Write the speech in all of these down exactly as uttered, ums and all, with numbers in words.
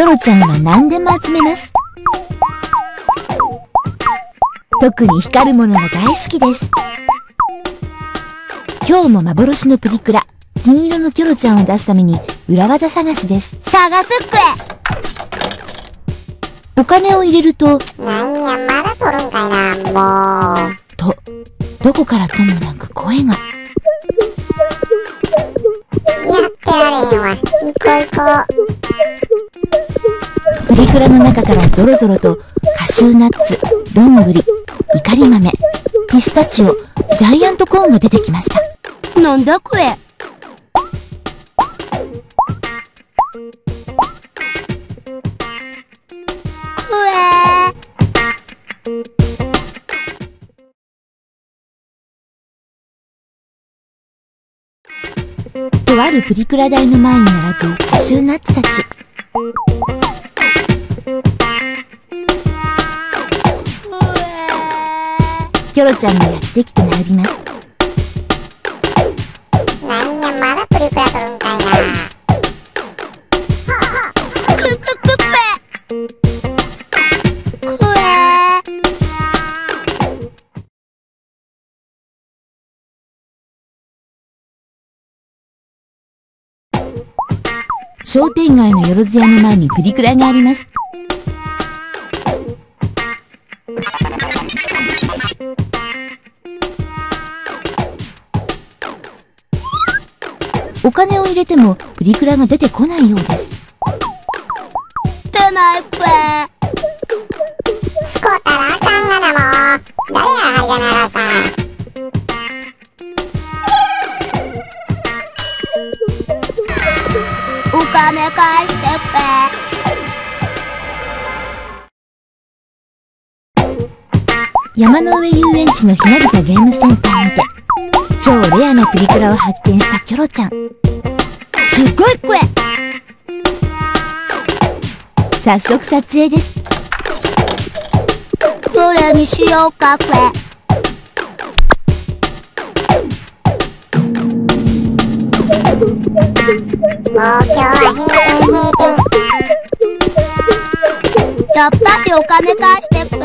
キョロちゃんは何でも集めます。特に光るものが大好きです。今日も幻のプリクラ、金色のキョロちゃんを出すために裏技探しです。探すっくえ。お金を入れると、なんやまだ取るんかいな、もう。と、どこからともなく声が。やってられんわ。行こう行こう。プリクラの中からゾロゾロとカシューナッツ、どんぐり、イカリ豆、ピスタチオ、ジャイアントコーンが出てきました。なんだこれ。とあるプリクラ台の前に並ぶカシューナッツたち。キョロちゃんがやってきて並びます。なんやまだプリクラ取るんかいな。クッククッペ。クエ。商店街のよろずやの前にプリクラがあります。お金を入れてもプリクラが出てこないようです。出ないぷえ。スコタラあかんがなもう。誰やハイガナラさん。お金返してぷえ。山の上遊園地のひなびたゲームセンターにて超レアなプリクラを発見したキョロちゃん。すっごい声。早速撮影です。どれにしようかこれ。もう今日は閉店。やっぱりお金返してくれ。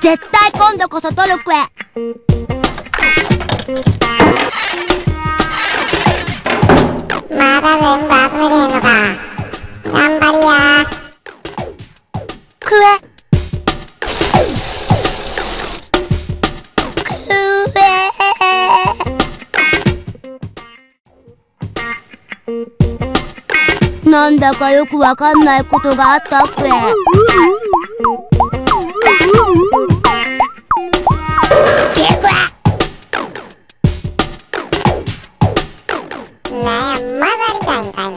絶対今度こそ取るくれ。まだ全部集めれんのか。頑張りやくえ。なんだかよくわかんないことがあったっけ。なんやまだりたんかいな。な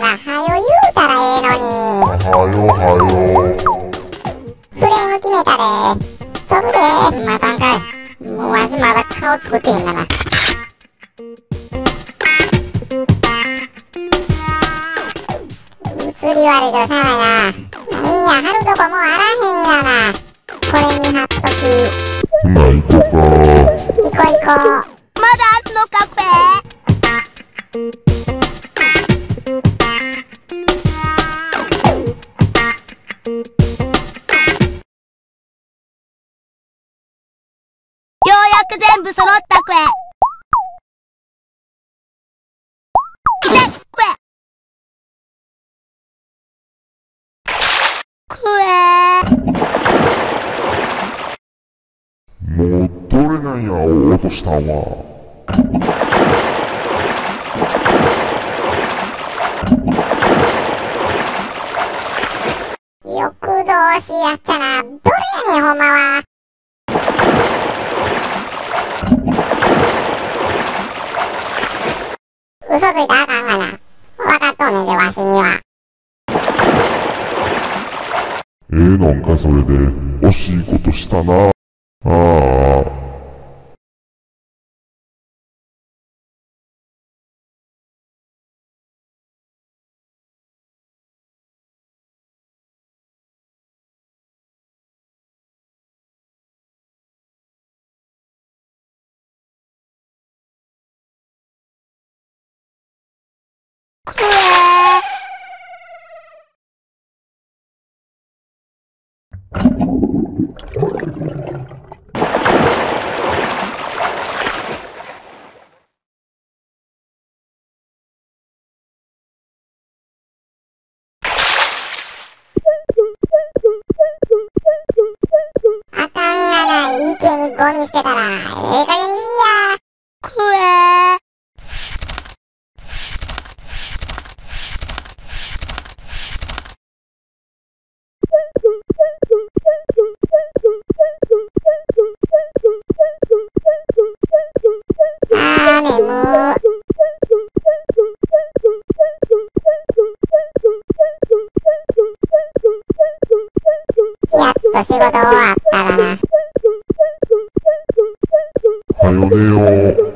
らはよ言うたらええのに。はよはよフレーム決めたで。飛ぶで。またんかい。もうわしまだ顔作ってへんがな。釣り割りとしゃあないな。なんや、貼るとこもあらへんがな。これに貼っとき。ないとかー。いこいこ。まだあるのかこれ。ようやく全部揃ったこれ。もうどれなんや落としたんは。よくどうしやっちゃな。どれやねんほんまは。嘘ついたらあかんがな。分かっとんねんで、わしには。ええのんか、それで。惜しいことしたな。ああ。あかんやな、池にゴミ捨てたら、ええ加減にしや。くえー。あーね、もう。やっと仕事終わったらな。はよ寝よう。